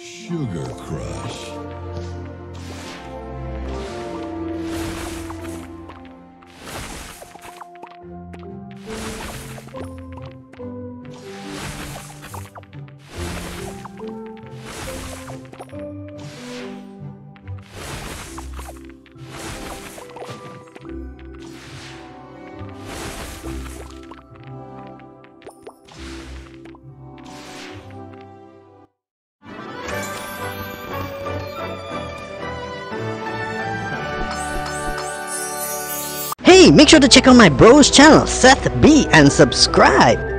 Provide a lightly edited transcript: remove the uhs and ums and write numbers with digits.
Sugar Crush. Make sure to check out my bro's channel, Seth B, and subscribe!